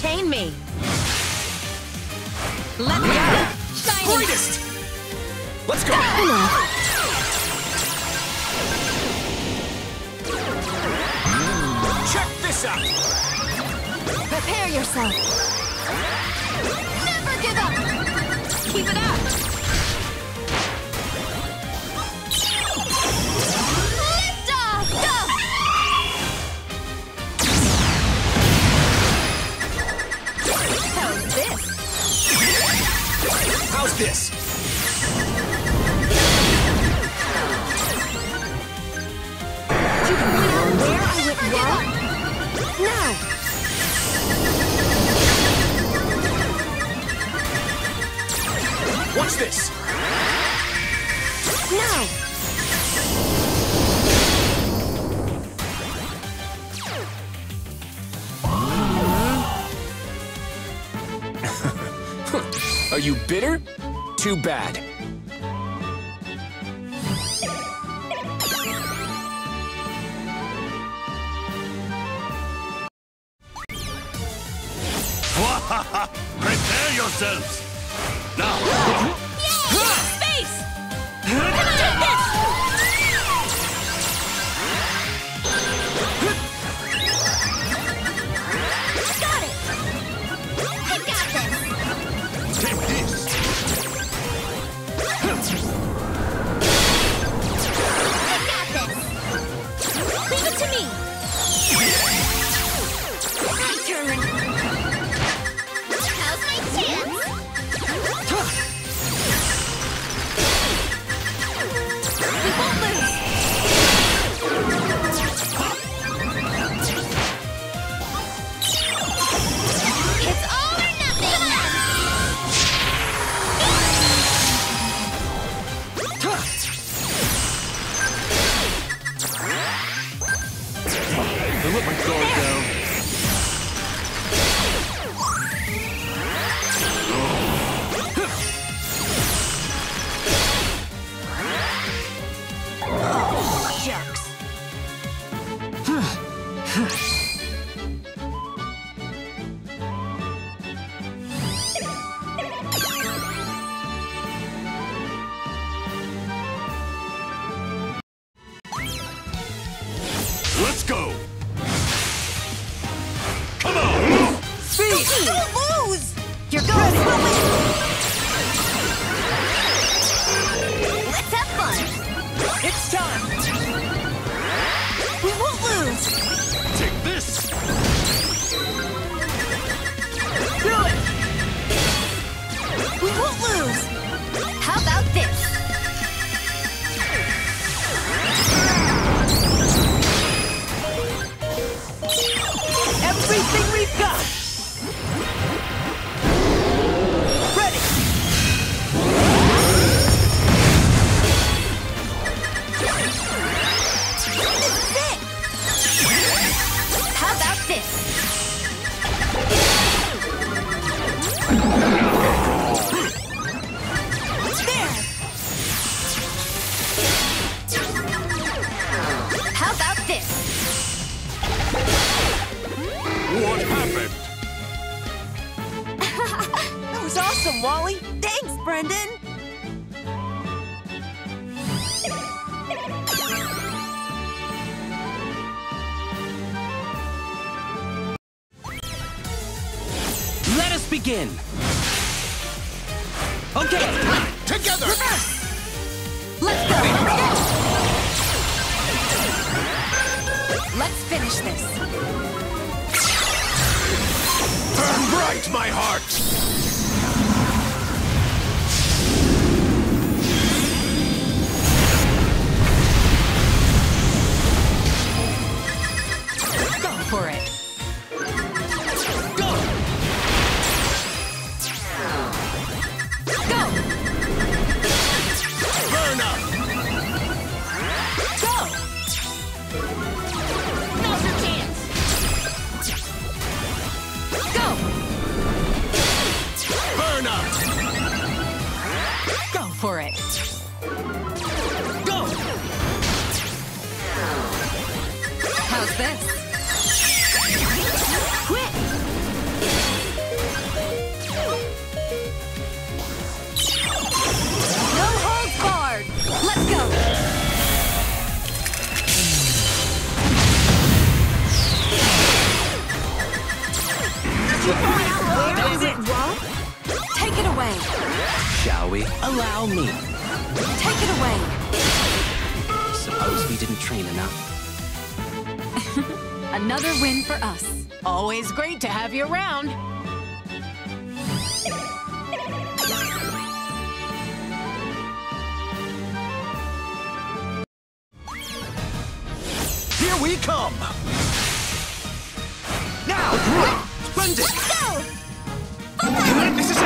contain me! Let me go! Shining. Greatest! Let's go! Check this out! Prepare yourself! Never give up! Keep it up! Lift off! Go! How's this? How's this? What's this? Now! Are you bitter? Too bad. Prepare yourselves! Now! Yay! Space! Take this! Got it! I got this! Take this! I got this! Leave it to me! My turn! How's my chance? Let's go! Come on! Speed! Don't lose! You're going to win! Let's have fun! It's time! We won't lose! Take this! Do it! We won't lose! How about this? Everything we've got! Ready! This is it! How about this? There! How about this? What happened? That was awesome, Wally. Thanks, Brendan. Let us begin. Okay, together. Reverse. Let's go. Let's finish this. Burn bright, my heart! Go for it! Go! Go! Burn up! Go! Now's your chance! Go! Burn up! Go for it! Go! How's this? Where is it? What? Take it away. Shall we? Allow me. Take it away. Suppose we didn't train enough. Another win for us. Always great to have you around. Here we come! Now! Splendid! Let's go! Okay. This is it!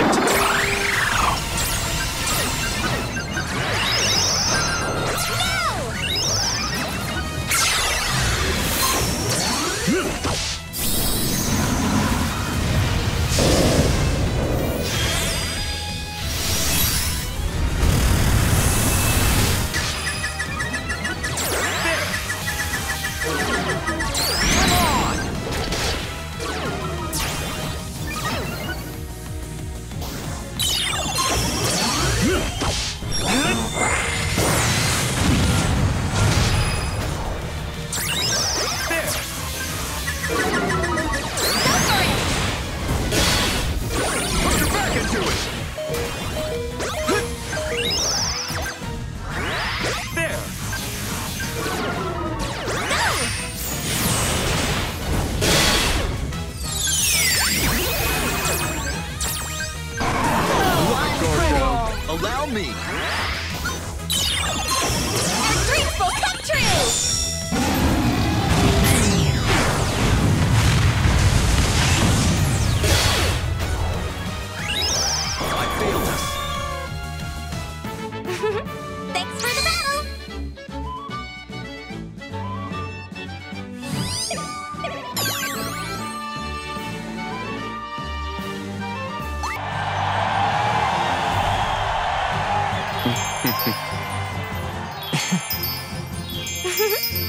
Allow me! Our dreams will come true! I failed us! Thanks for the battle!